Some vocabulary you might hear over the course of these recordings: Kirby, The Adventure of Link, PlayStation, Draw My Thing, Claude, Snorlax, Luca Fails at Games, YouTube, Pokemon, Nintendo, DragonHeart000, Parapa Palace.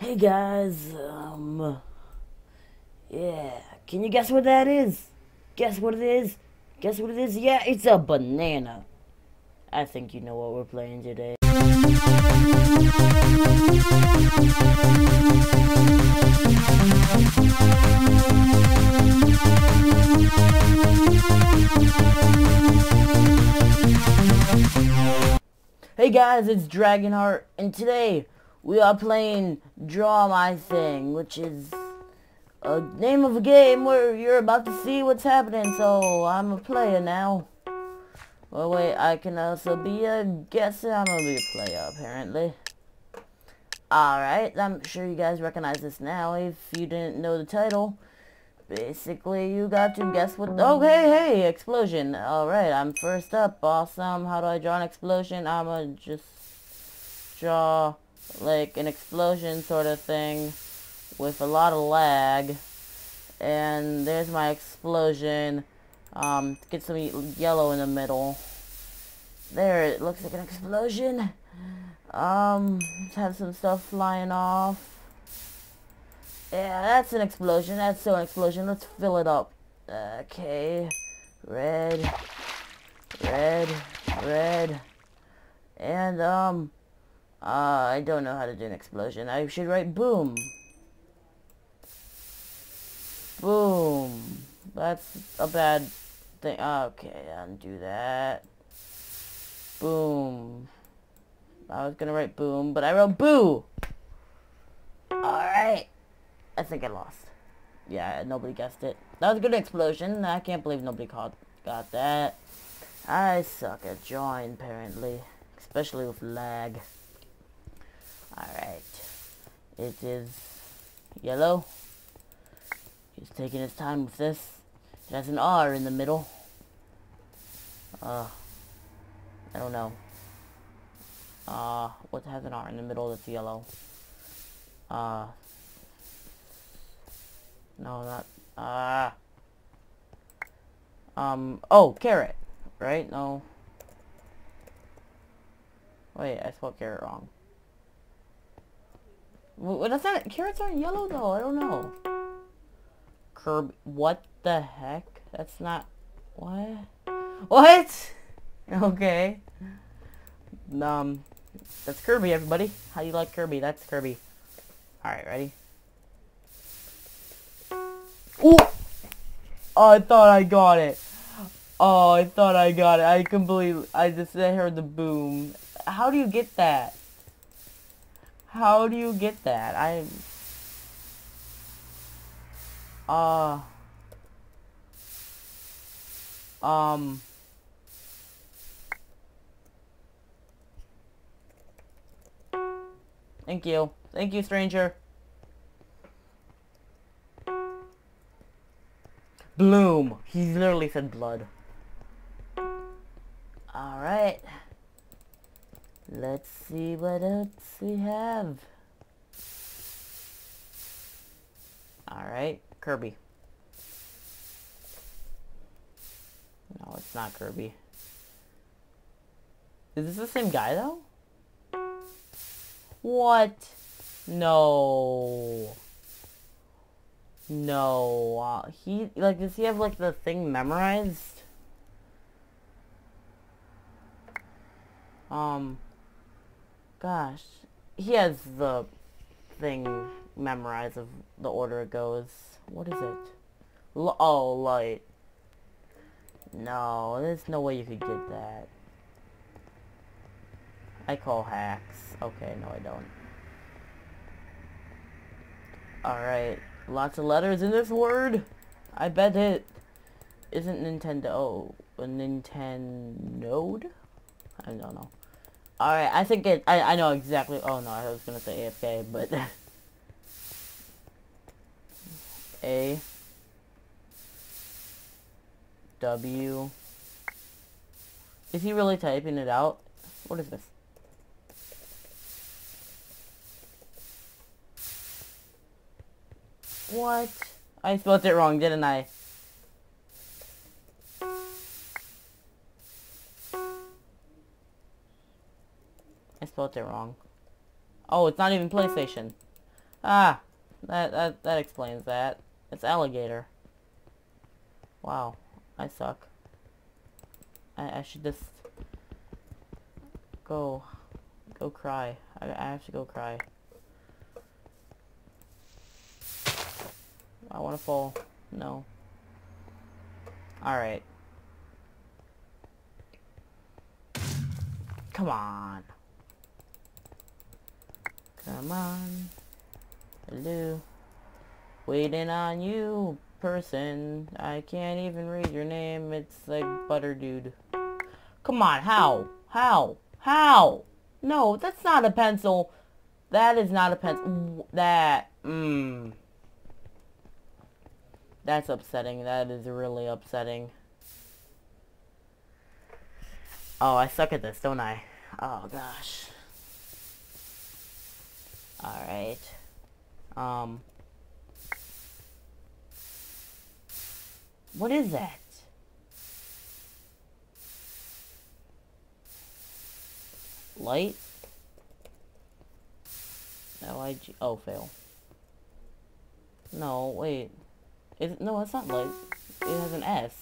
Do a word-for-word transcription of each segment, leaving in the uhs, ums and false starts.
Hey guys, um, yeah, can you guess what that is? Guess what it is? Guess what it is? Yeah, it's a banana. I think you know what we're playing today. Hey guys, it's DragonHeart, and today we are playing Draw My Thing, which is a name of a game where you're about to see what's happening, so I'm a player now. Well, wait, I can also be a guesser. I'm gonna be a player, apparently. Alright, I'm sure you guys recognize this now if you didn't know the title. Basically, you got to guess what... Oh, hey, hey, explosion. Alright, I'm first up. Awesome. How do I draw an explosion? I'm gonna just draw, like, an explosion sort of thing with a lot of lag. And there's my explosion. Um, get some yellow in the middle. There, it looks like an explosion. Um, have some stuff flying off. Yeah, that's an explosion. That's so an explosion. Let's fill it up. Okay. Red. Red. Red. And, um... Uh, I don't know how to do an explosion. I should write boom. Boom. That's a bad thing. Okay, undo that. Boom. I was gonna write boom, but I wrote boo! Alright. I think I lost. Yeah, nobody guessed it. That was a good explosion. I can't believe nobody caught, got that. I suck at drawing, apparently. Especially with lag. Alright. It is yellow. He's taking his time with this. It has an R in the middle. Uh, I don't know. Uh, what has an R in the middle that's yellow? Uh... No, not, ah. Uh, um, oh, carrot, right? No. Wait, I spelled carrot wrong. Well, that's not, carrots aren't yellow though, I don't know. Kirby, what the heck? That's not, what? What? Okay. Um, that's Kirby, everybody. How do you like Kirby? That's Kirby. Alright, ready? Ooh! Oh, I thought I got it. Oh, I thought I got it. I completely... I just I heard the boom. How do you get that? How do you get that? I... Uh... Um... Thank you. Thank you, stranger. Bloom. He literally said blood. Alright. Let's see what else we have. Alright. Kirby. No, it's not Kirby. Is this the same guy, though? What? No. No, uh, he, like, does he have, like, the thing memorized? Um, gosh, he has the thing memorized of the order it goes. What is it? L oh, light. No, there's no way you could get that. I call hacks. Okay, no, I don't. Alright. Lots of letters in this word. I bet it isn't Nintendo. Oh, Nintendo? I don't know. Alright, I think it... I, I know exactly... Oh, no, I was going to say A F K, but... A. W. Is he really typing it out? What is this? What? I spelled it wrong, didn't I? I spelled it wrong. Oh, it's not even PlayStation. Ah, that, that, that explains that. It's alligator. Wow, I suck. I, I should just go, go cry. I, I have to go cry. I want to fall. No. Alright. Come on. Come on. Hello. Waiting on you, person. I can't even read your name. It's like butter dude. Come on, how? How? How? No, that's not a pencil. That is not a pencil. That. Mmm. That's upsetting. That is really upsetting. Oh, I suck at this, don't I? Oh, gosh. Alright. Um. What is that? Light? No, I... Oh, fail. No, wait. Is it, no, it's not light. It has an S.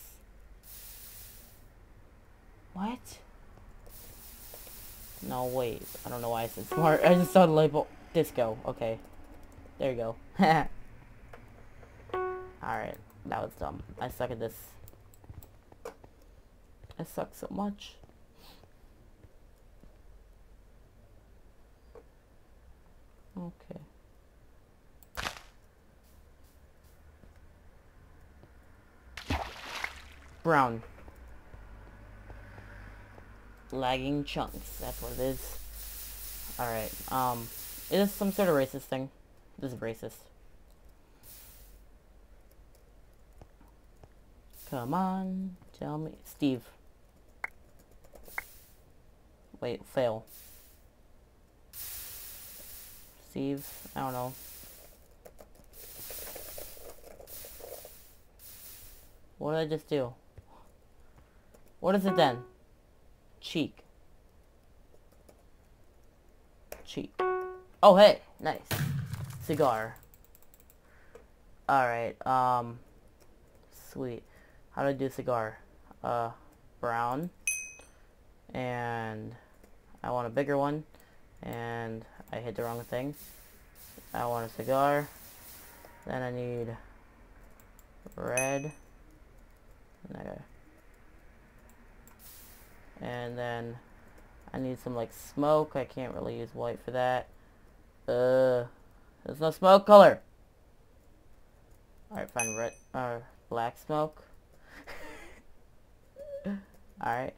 What? No, wait. I don't know why I said smart. I just saw the label. Disco. Okay. There you go. Alright. That was dumb. I suck at this. I suck so much. Okay. Brown. Lagging chunks. That's what it is. Alright. Um, is this some sort of racist thing? This is racist. Come on. Tell me. Steve. Wait. Fail. Steve. I don't know. What did I just do? What is it then? Cheek. Cheek. Oh, hey! Nice. Cigar. Alright, um... sweet. How do I do cigar? Uh, brown. And... I want a bigger one. And... I hit the wrong thing. I want a cigar. Then I need... red. And I gotta... and then I need some like smoke. I can't really use white for that. Uh, there's no smoke color. Alright, fine, red uh black smoke. Alright.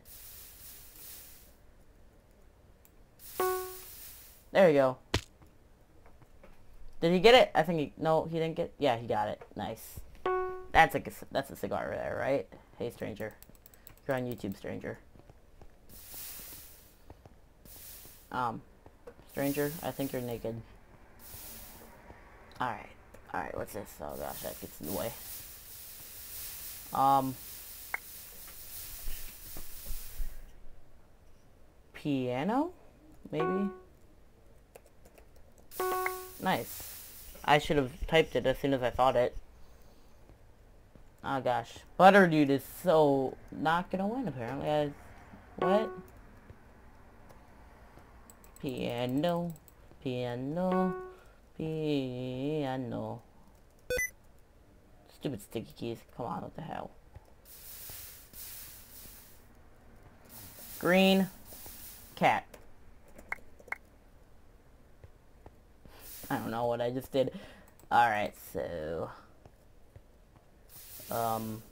There you go. Did he get it? I think he no, he didn't get yeah, he got it. Nice. That's a that's a cigar right there, right? Hey stranger. You're on YouTube, stranger. Um, stranger, I think you're naked. Alright. Alright, what's this? Oh gosh, that gets in the way. Um. Piano? Maybe? Nice. I should have typed it as soon as I thought it. Oh gosh. Butter dude is so not gonna win apparently. I, what? Piano, piano, piano. Stupid sticky keys. Come on, what the hell? Green cat. I don't know what I just did. Alright, so... Um...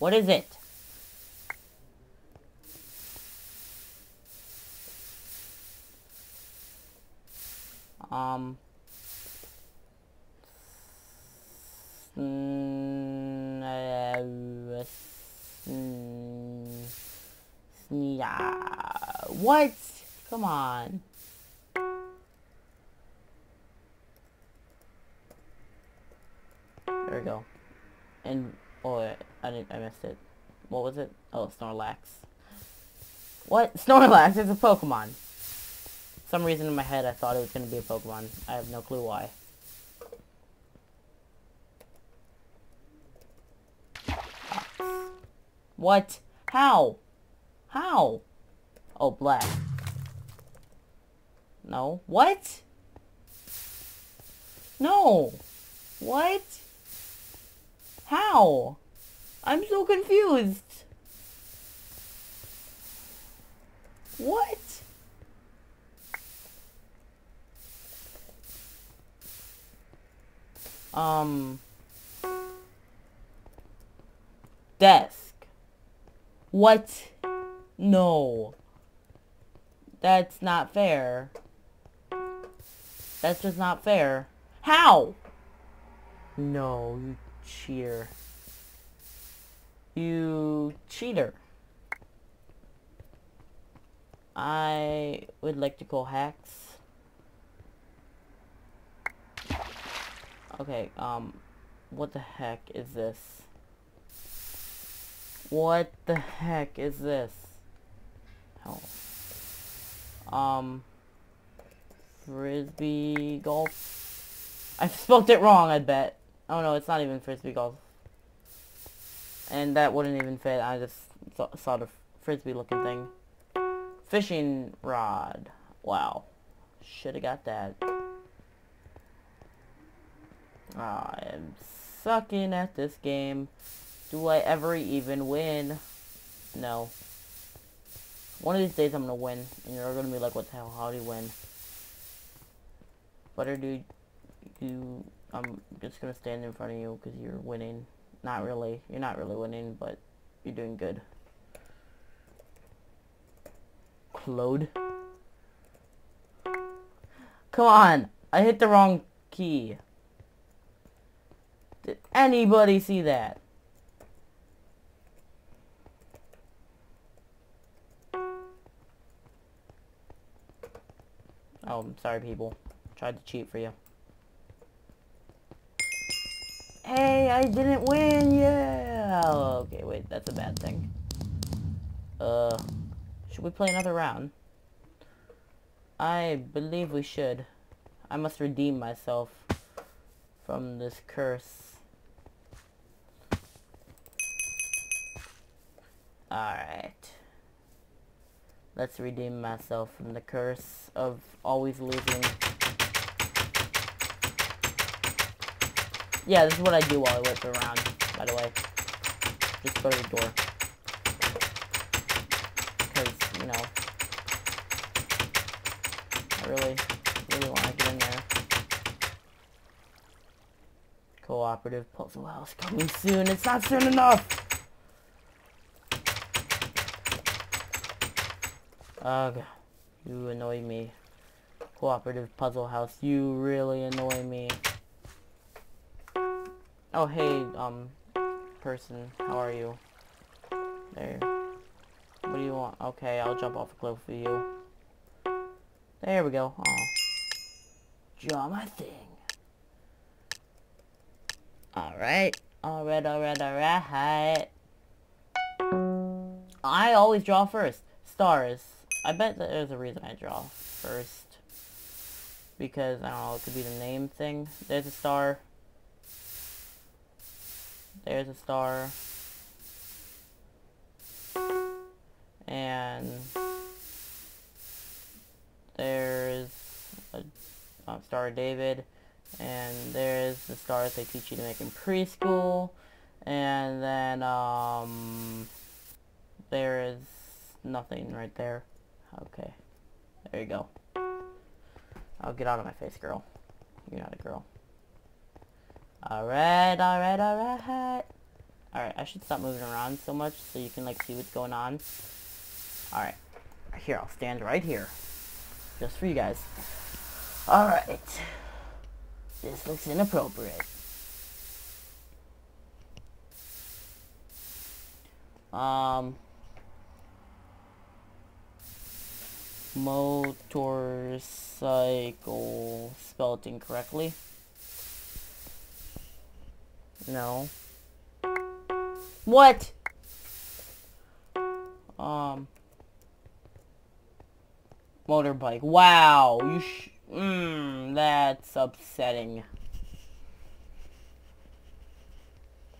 what is it? Um, what? Come on. There we go. And, oh, I didn't, I missed it. What was it? Oh, Snorlax. What? Snorlax is a Pokemon. some reason in my head I thought it was going to be a Pokemon. I have no clue why. What? How? How? Oh, black. No. What? No. What? How? I'm so confused. What? Um. Desk. What? No. That's not fair. That's just not fair. How? No, you cheater. You cheater. I would like to call hacks. Okay, um, what the heck is this? What the heck is this? Oh. Um, frisbee golf? I spelled it wrong, I bet. Oh no, it's not even frisbee golf. And that wouldn't even fit, I just saw, saw the frisbee looking thing. Fishing rod. Wow. Should've got that. I am sucking at this game. Do I ever even win? No. One of these days I'm gonna win, and you're gonna be like, what the hell, how do you win? Butter dude, you, I'm just gonna stand in front of you because you're winning. Not really. You're not really winning, but you're doing good. Claude. Come on! I hit the wrong key. Did anybody see that? Oh, I'm sorry, people. Tried to cheat for you. Hey, I didn't win! Yeah! Okay, wait, that's a bad thing. Uh, should we play another round? I believe we should. I must redeem myself from this curse. Alright. Let's redeem myself from the curse of always losing. Yeah, this is what I do while I wait for a round, by the way. Just go to the door. Because, you know, I really, really want to get in there. Cooperative Puzzle House coming soon. It's not soon enough! Ugh, you annoy me. Cooperative Puzzle House, you really annoy me. Oh, hey, um, person, how are you? There. What do you want? Okay, I'll jump off a cliff for you. There we go. Oh. Draw my thing. Alright. Alright, alright, alright. I always draw first. Stars. I bet that there's a reason I draw first. Because, I don't know, it could be the name thing. There's a star. There's a star. And there's a uh, Star of David. And there's the stars they teach you to make in preschool. And then um there is nothing right there. Okay. There you go. Oh, get out of my face, girl. You're not a girl. Alright, alright, alright. Alright, I should stop moving around so much so you can, like, see what's going on. Alright. Here, I'll stand right here. Just for you guys. Alright. This looks inappropriate. Um. Motorcycle spelled incorrectly. No. What? Um. Motorbike. Wow, you sh... Mmm, that's upsetting.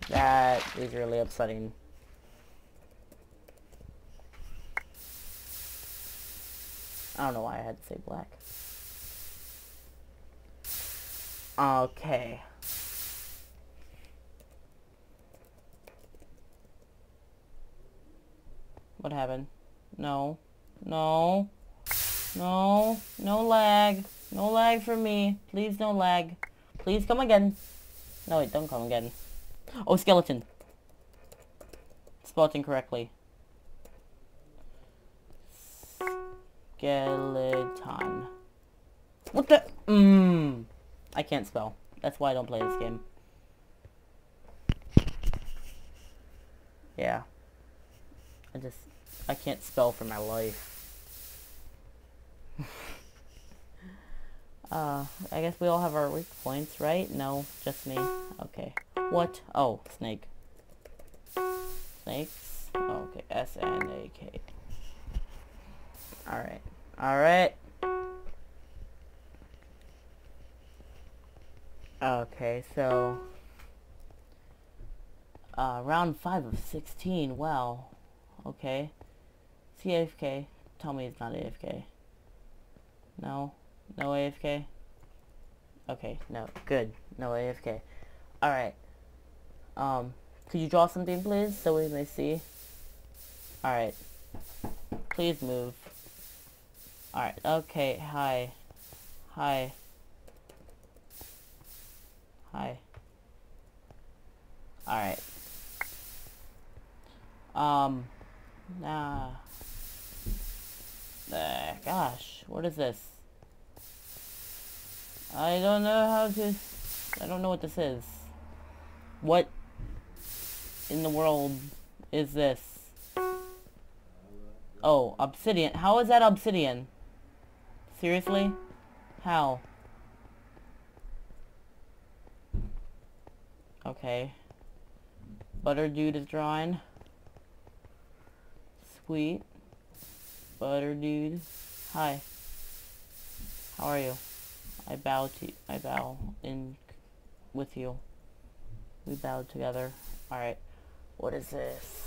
That is really upsetting. I don't know why I had to say black. Okay. What happened? No. No. No. No lag. No lag for me. Please no lag. Please come again. No wait, don't come again. Oh, skeleton. Spelled incorrectly. Skeleton. What the? Mmm. I can't spell. That's why I don't play this game. Yeah. I just... I can't spell for my life. uh, I guess we all have our weak points, right? No, just me. Okay. What? Oh, snake. Snakes? Oh, okay, S N A K. Alright. Alright. Okay, so... Uh, round five of sixteen, wow. Okay. Is he A F K? Tell me he's not A F K. No? No A F K? Okay, no. Good. No A F K. Alright. Um, could you draw something, please, so we may see? Alright. Please move. Alright, okay, hi. Hi. Hi. Alright. Um... Nah. Uh, gosh, what is this? I don't know how to... I don't know what this is. What in the world is this? Oh, obsidian. How is that obsidian? Seriously? How? Okay. Butter dude is drawing. Sweet. Butter dude. Hi. How are you? I bow to you. I bow in with you. We bow together. Alright. What is this?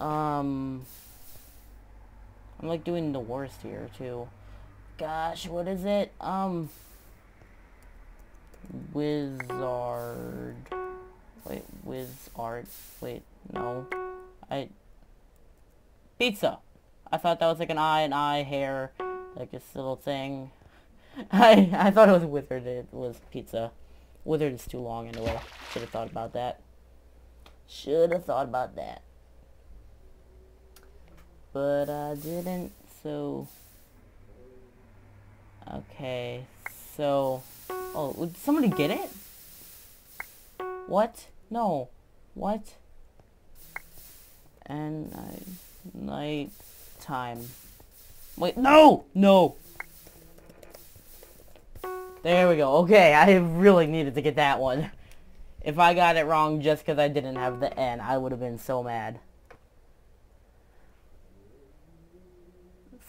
Um... I'm like doing the worst here too. Gosh, what is it? Um... Wizard... Wait, wizard... Wait, no. I... Pizza! I thought that was like an eye and eye hair. Like this little thing. I I thought it was wizard. It was pizza. Wizard is too long anyway. Should have thought about that. Should have thought about that. But I didn't, so... Okay, so... Oh, would somebody get it? What? No. What? And I... Night... Time. Wait, no! No! There we go. Okay, I really needed to get that one. If I got it wrong just because I didn't have the N, I would have been so mad.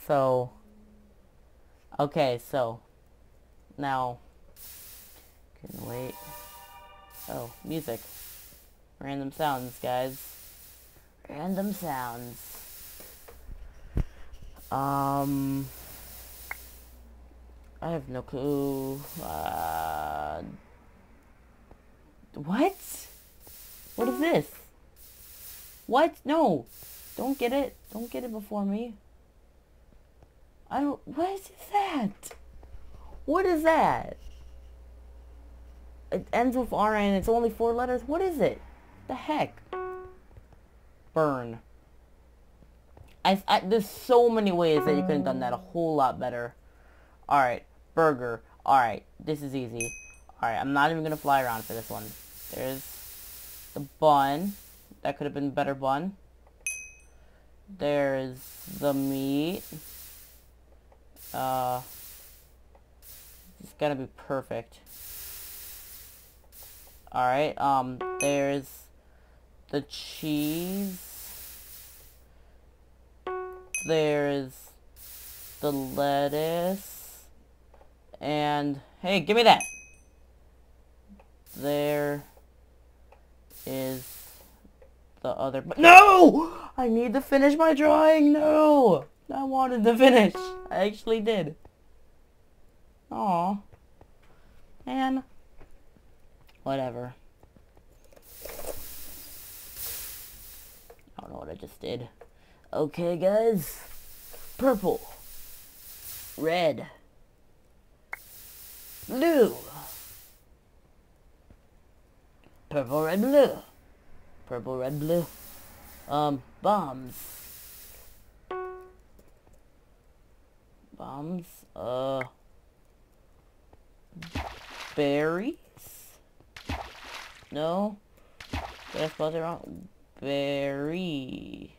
So, okay, so, now, can wait, oh, music, random sounds, guys, random sounds, um, I have no clue, uh, what, what is this, what, no, don't get it, don't get it before me. I don't... What is that? What is that? It ends with R and it's only four letters. What is it? The heck? Burn. I, I, there's so many ways that you could have done that a whole lot better. Alright. Burger. Alright. This is easy. Alright. I'm not even going to fly around for this one. There's the bun. That could have been a better bun. There's the meat. Uh, it's gotta be perfect. Alright, um, there's the cheese. There's the lettuce. And, hey, give me that! There is the other... No! I need to finish my drawing! No! I wanted to finish. I actually did. Aw. And... whatever. I don't know what I just did. Okay, guys. Purple. Red. Blue. Purple, red, blue. Purple, red, blue. Um, bombs. Bombs, uh... berries? No? Did I spell it wrong? Berry.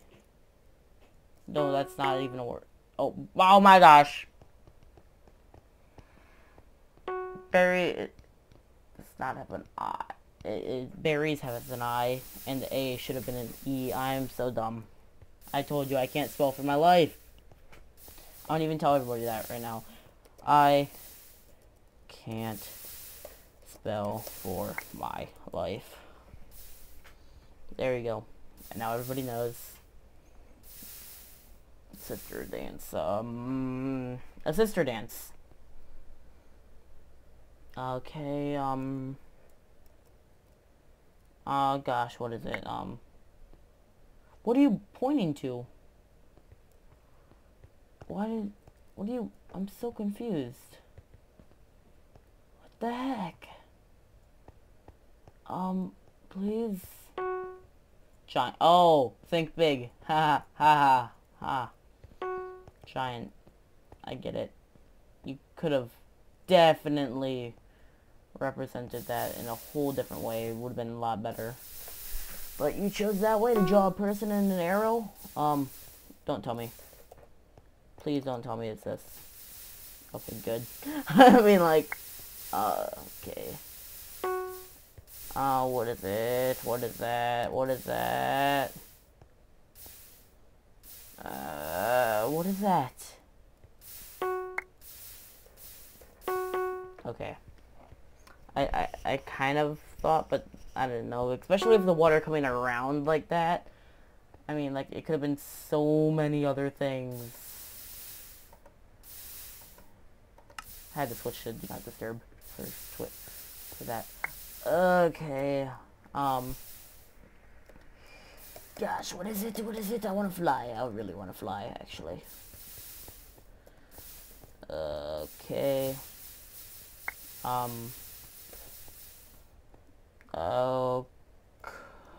No, that's not even a word. Oh, oh my gosh. Berry does not have an I. It, it, berries have an I, and the A should have been an E. I am so dumb. I told you I can't spell for my life. I don't even tell everybody that right now. I can't spell for my life. There you go. And now everybody knows. Sister dance. Um, a sister dance. Okay, um... Oh gosh, what is it? Um, what are you pointing to? Why did, what are you, I'm so confused. What the heck? Um, please. Giant, oh, think big. Ha ha ha ha. Giant, I get it. You could have definitely represented that in a whole different way. It would have been a lot better, but you chose that way to draw a person and an arrow. Um don't tell me, please don't tell me it's this. Okay, good. I mean, like, uh, okay, uh what is it? What is that? What is that? Uh what is that? Okay, I, I, I kind of thought, but I didn't know, especially with the water coming around like that. I mean, like, it could have been so many other things. I had to switch to Do Not Disturb for, for that. Okay, um, gosh, what is it, what is it? I want to fly, I really want to fly, actually. Okay, um... Oh,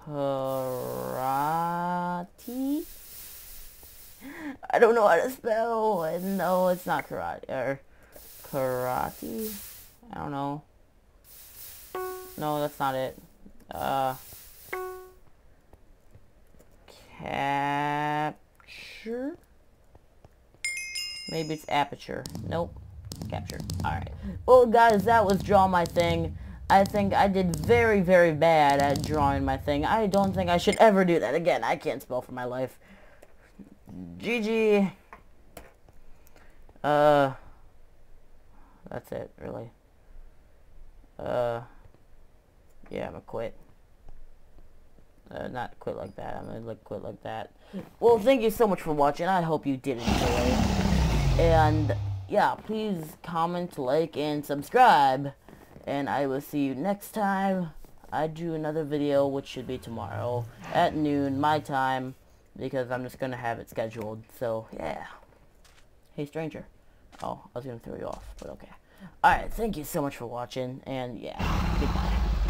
karate? I don't know how to spell. No, it's not karate. Or karate? I don't know. No, that's not it. Uh, capture? Maybe it's aperture. Nope. Capture. Alright. Well, guys, that was Draw My Thing. I think I did very, very bad at drawing my thing. I don't think I should ever do that again. I can't spell for my life. G G. Uh. That's it, really. Uh. Yeah, I'm gonna quit. Uh, not quit like that. I'm gonna like quit like that. Well, thank you so much for watching. I hope you did enjoy. And, yeah, please comment, like, and subscribe. And I will see you next time. I do another video, which should be tomorrow at noon, my time, because I'm just going to have it scheduled. So, yeah. Hey, stranger. Oh, I was going to throw you off, but okay. Alright, thank you so much for watching, and yeah, goodbye.